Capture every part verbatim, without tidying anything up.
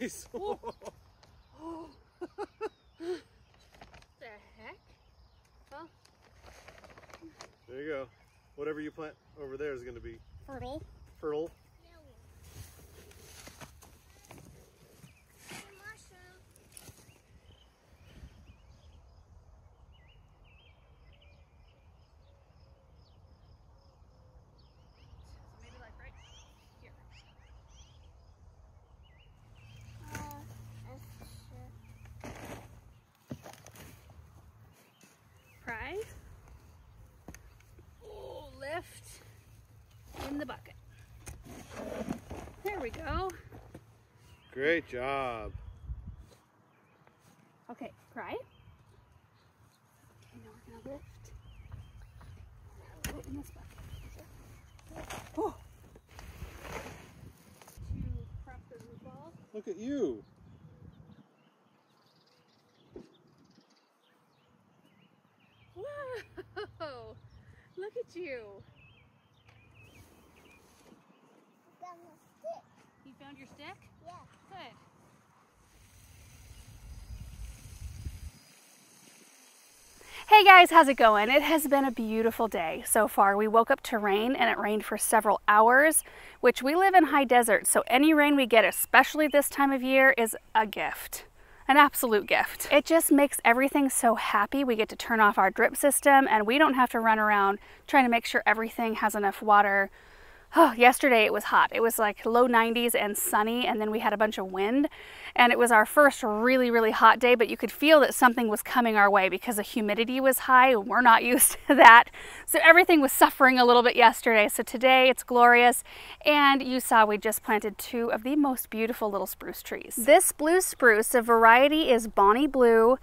eyes. Oh. What the heck? Well. There you go. Whatever you plant over there is going to be fertile. Fertile. No. So maybe like right here. Uh, that's sure. Prize. Left in the bucket. There we go. Great job. Okay, pry. And now we're gonna lift. Put in this bucket. Oh. To prop the roof ball. Look at you. Whoa. Look at you. I found my stick. You found your stick? Yeah. Good. Hey guys, how's it going? It has been a beautiful day so far. We woke up to rain and it rained for several hours, which we live in high desert, so any rain we get, especially this time of year, is a gift. An absolute gift. It just makes everything so happy. We get to turn off our drip system and we don't have to run around trying to make sure everything has enough water. Oh, yesterday it was hot. It was like low nineties and sunny, and then we had a bunch of wind, and it was our first really, really hot day, but you could feel that something was coming our way because the humidity was high. We're not used to that. So everything was suffering a little bit yesterday. So today it's glorious, and you saw we just planted two of the most beautiful little spruce trees. This blue spruce, the variety is Bonny Blue,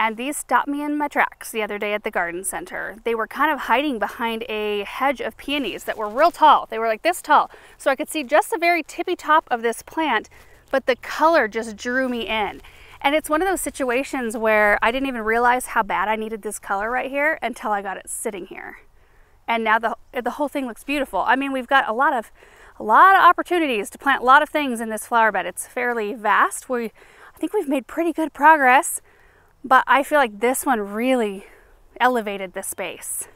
and these stopped me in my tracks the other day at the garden center. They were kind of hiding behind a hedge of peonies that were real tall. They were like this tall. So I could see just the very tippy top of this plant, but the color just drew me in. And it's one of those situations where I didn't even realize how bad I needed this color right here until I got it sitting here. And now the, the whole thing looks beautiful. I mean, we've got a lot of, a lot of opportunities to plant a lot of things in this flower bed. It's fairly vast. We, I think we've made pretty good progress. But I feel like this one really elevated the space.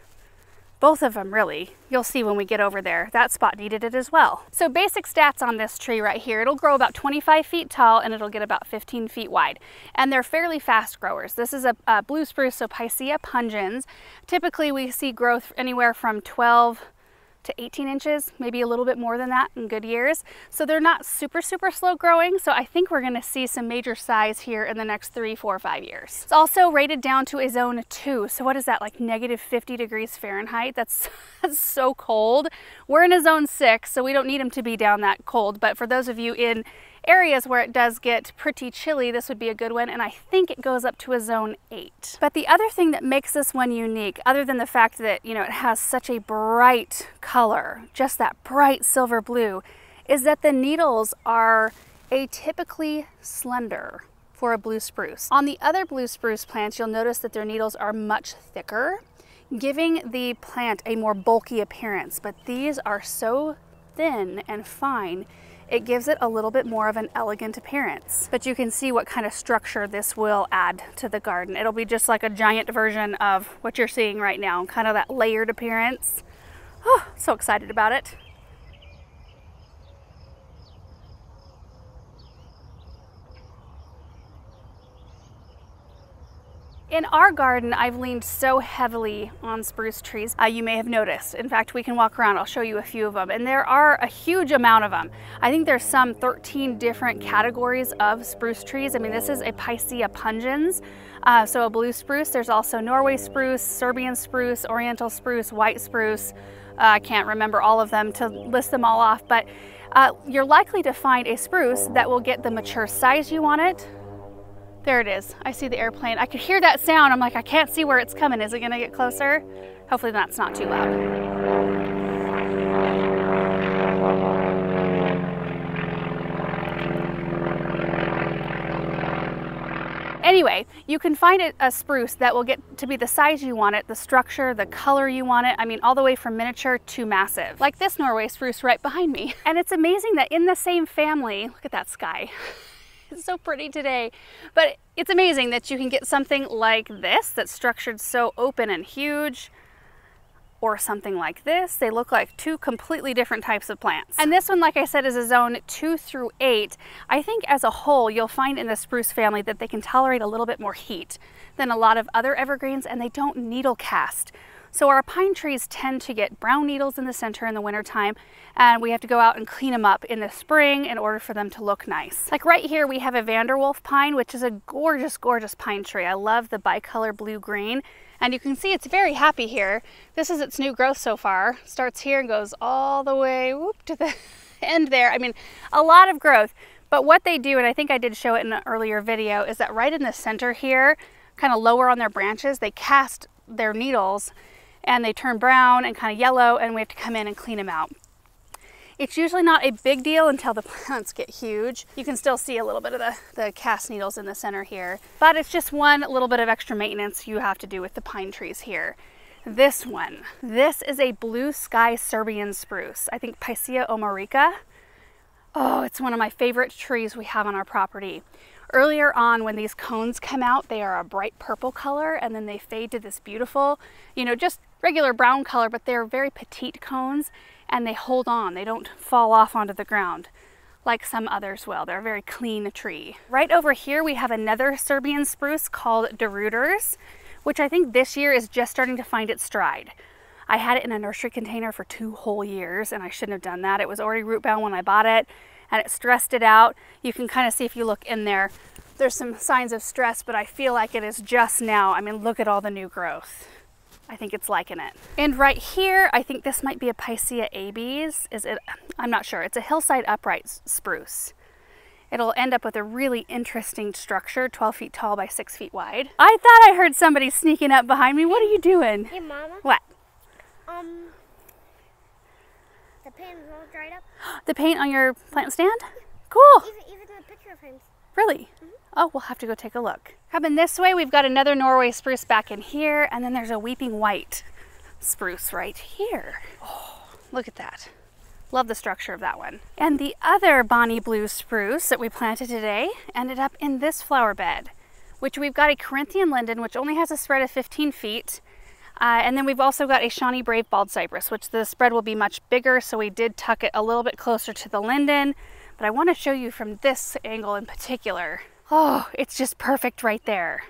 Both of them really. You'll see when we get over there. That spot needed it as well. So basic stats on this tree right here. It'll grow about twenty-five feet tall and it'll get about fifteen feet wide. And they're fairly fast growers. This is a, a blue spruce, so Picea pungens. Typically we see growth anywhere from twelve to eighteen inches, maybe a little bit more than that in good years. So they're not super, super slow growing. So I think we're gonna see some major size here in the next three, four, five years. It's also rated down to a zone two. So what is that, like negative fifty degrees Fahrenheit? That's, that's so cold. We're in a zone six, so we don't need them to be down that cold. But for those of you in areas where it does get pretty chilly, this would be a good one, and I think it goes up to a zone eight. But the other thing that makes this one unique, other than the fact that, you know, it has such a bright color, just that bright silver blue, is that the needles are atypically slender for a blue spruce. On the other blue spruce plants, you'll notice that their needles are much thicker, giving the plant a more bulky appearance, but these are so thin and fine, it gives it a little bit more of an elegant appearance. But you can see what kind of structure this will add to the garden. It'll be just like a giant version of what you're seeing right now, kind of that layered appearance. Oh, so excited about it. In our garden, I've leaned so heavily on spruce trees. Uh, you may have noticed. In fact, we can walk around. I'll show you a few of them. And there are a huge amount of them. I think there's some thirteen different categories of spruce trees. I mean, this is a Picea pungens, uh, so a blue spruce. There's also Norway spruce, Serbian spruce, Oriental spruce, white spruce. Uh, I can't remember all of them to list them all off, but uh, you're likely to find a spruce that will get the mature size you want it. There it is. I see the airplane. I could hear that sound. I'm like, I can't see where it's coming. Is it going to get closer? Hopefully that's not too loud. Anyway, you can find a spruce that will get to be the size you want it, the structure, the color you want it. I mean, all the way from miniature to massive, like this Norway spruce right behind me. And it's amazing that in the same family, look at that sky. It's so pretty today. But it's amazing that you can get something like this that's structured so open and huge, or something like this. They look like two completely different types of plants. And this one, like I said, is a zone two through eight. I think as a whole, you'll find in the spruce family that they can tolerate a little bit more heat than a lot of other evergreens, and they don't needle cast. So our pine trees tend to get brown needles in the center in the wintertime, and we have to go out and clean them up in the spring in order for them to look nice. Like right here, we have a Vanderwolf pine, which is a gorgeous, gorgeous pine tree. I love the bicolor blue-green. And you can see it's very happy here. This is its new growth so far. Starts here and goes all the way whoop, to the end there. I mean, a lot of growth. But what they do, and I think I did show it in an earlier video, is that right in the center here, kind of lower on their branches, they cast their needles and they turn brown and kind of yellow, and we have to come in and clean them out. It's usually not a big deal until the plants get huge. You can still see a little bit of the, the cast needles in the center here, but it's just one little bit of extra maintenance you have to do with the pine trees here. This one, this is a blue sky Serbian spruce. I think Picea omorica. Oh, it's one of my favorite trees we have on our property. Earlier on, when these cones come out, they are a bright purple color, and then they fade to this beautiful, you know, just regular brown color, but they're very petite cones. And they hold on, they don't fall off onto the ground like some others will. They're a very clean tree. Right over here, we have another Serbian spruce called Deruders, which I think this year is just starting to find its stride. I had it in a nursery container for two whole years and I shouldn't have done that. It was already root bound when I bought it and it stressed it out. You can kind of see if you look in there, there's some signs of stress, but I feel like it is just now. I mean, look at all the new growth. I think it's liking it. And right here, I think this might be a Picea abies. Is it? I'm not sure. It's a hillside upright spruce. It'll end up with a really interesting structure, twelve feet tall by six feet wide. I thought I heard somebody sneaking up behind me. What are you doing? Hey, Mama. What? Um, the paint is all dried up. The paint on your plant stand? Yeah. Cool. Even, even a picture of him. Really? Mm-hmm. Oh, we'll have to go take a look. Coming this way, we've got another Norway spruce back in here, and then there's a weeping white spruce right here. Oh, look at that. Love the structure of that one. And the other Bonny Blue spruce that we planted today ended up in this flower bed, which we've got a Corinthian linden, which only has a spread of fifteen feet. Uh, and then we've also got a Shawnee Brave bald cypress, which the spread will be much bigger, so we did tuck it a little bit closer to the linden. But I want to show you from this angle in particular. Oh, it's just perfect right there.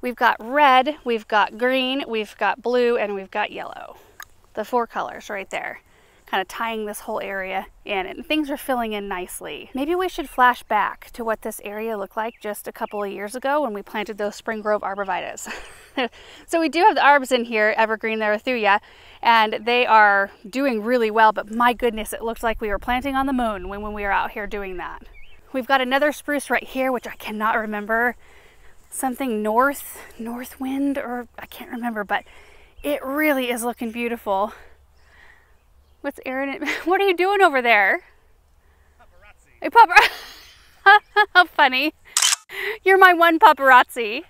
We've got red, we've got green, we've got blue, and we've got yellow. The four colors right there, kind of tying this whole area in, and things are filling in nicely. Maybe we should flash back to what this area looked like just a couple of years ago when we planted those Spring Grove arborvitas. So we do have the arbs in here, evergreen Larethuia, and they are doing really well, but my goodness, it looked like we were planting on the moon when, when we were out here doing that. We've got another spruce right here, which I cannot remember, something north, north wind, or I can't remember, but it really is looking beautiful. What's Aaron, what are you doing over there? Paparazzi. A paparazzi. How funny. You're my one paparazzi.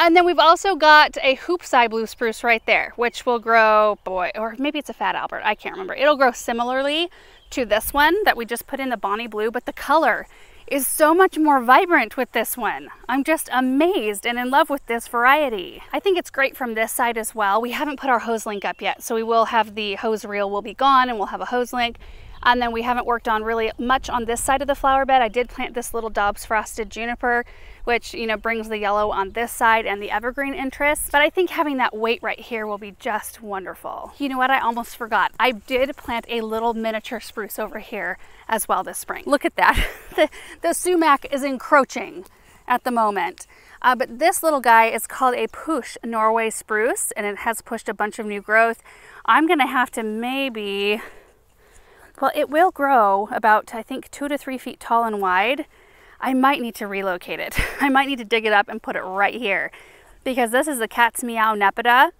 And then we've also got a Hoopsi blue spruce right there, which will grow, boy, or maybe it's a Fat Albert, I can't remember. It'll grow similarly to this one that we just put in the Bonny Blue, but the color is so much more vibrant with this one. I'm just amazed and in love with this variety. I think it's great from this side as well. We haven't put our hose link up yet, so we will have the hose reel will be gone and we'll have a hose link. And then we haven't worked on really much on this side of the flower bed. I did plant this little Dobbs frosted juniper, which, you know, brings the yellow on this side and the evergreen interest. But I think having that weight right here will be just wonderful. You know what? I almost forgot. I did plant a little miniature spruce over here as well this spring. Look at that. The, the sumac is encroaching at the moment. Uh, but this little guy is called a Pusch Norway spruce, and it has pushed a bunch of new growth. I'm going to have to maybe... Well, it will grow about, I think, two to three feet tall and wide. I might need to relocate it. I might need to dig it up and put it right here, because this is the Cat's Meow Nepeta,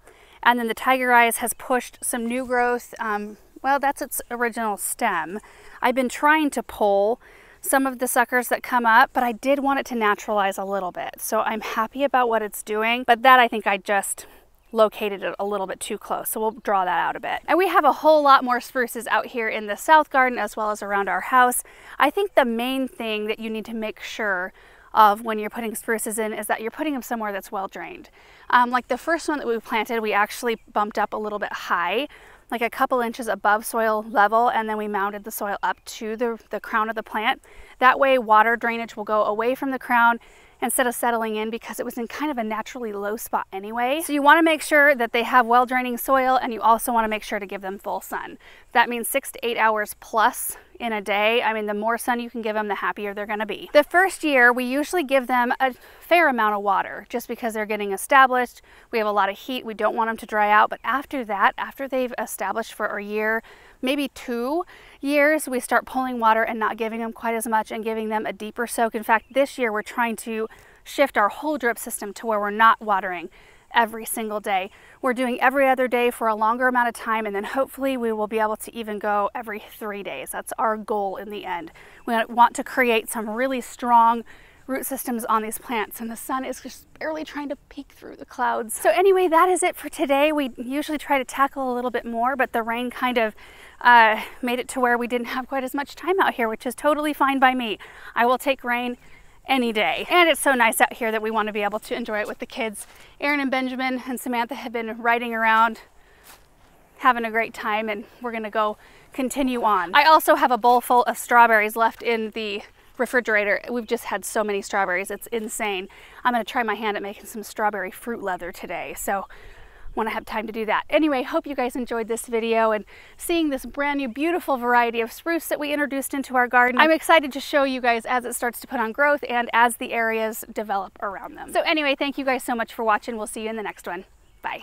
and then the Tiger Eyes has pushed some new growth. Um, well, that's its original stem. I've been trying to pull some of the suckers that come up, but I did want it to naturalize a little bit. So I'm happy about what it's doing, but that I think I just located it a little bit too close, so we'll draw that out a bit. And we have a whole lot more spruces out here in the south garden as well as around our house. I think the main thing that you need to make sure of when you're putting spruces in is that you're putting them somewhere that's well drained. Um, like the first one that we planted, we actually bumped up a little bit high, like a couple inches above soil level, and then we mounded the soil up to the, the crown of the plant. That way water drainage will go away from the crown instead of settling in, because it was in kind of a naturally low spot anyway. So you want to make sure that they have well draining soil, and you also want to make sure to give them full sun. That means six to eight hours plus in a day. I mean, the more sun you can give them, the happier they're going to be. The first year, we usually give them a fair amount of water just because they're getting established. We have a lot of heat. We don't want them to dry out. But after that, after they've established for a year, maybe two years, we start pulling water and not giving them quite as much and giving them a deeper soak. In fact, this year we're trying to shift our whole drip system to where we're not watering every single day. We're doing every other day for a longer amount of time, and then hopefully we will be able to even go every three days. That's our goal in the end. We want to create some really strong root systems on these plants, and the sun is just barely trying to peek through the clouds. So anyway, that is it for today. We usually try to tackle a little bit more, but the rain kind of uh, made it to where we didn't have quite as much time out here, which is totally fine by me. I will take rain any day. And it's so nice out here that we want to be able to enjoy it with the kids. Aaron and Benjamin and Samantha have been riding around, having a great time, and we're gonna go continue on. I also have a bowl full of strawberries left in the refrigerator. We've just had so many strawberries, it's insane. I'm gonna try my hand at making some strawberry fruit leather today, so when I have time to do that. Anyway, hope you guys enjoyed this video and seeing this brand new beautiful variety of spruce that we introduced into our garden. I'm excited to show you guys as it starts to put on growth and as the areas develop around them. So anyway, thank you guys so much for watching. We'll see you in the next one. Bye.